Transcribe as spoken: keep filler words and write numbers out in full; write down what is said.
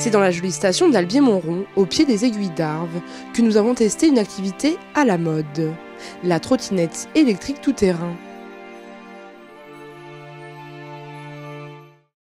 C'est dans la jolie station d'Albier-Montrond, au pied des aiguilles d'Arves, que nous avons testé une activité à la mode, la trottinette électrique tout-terrain.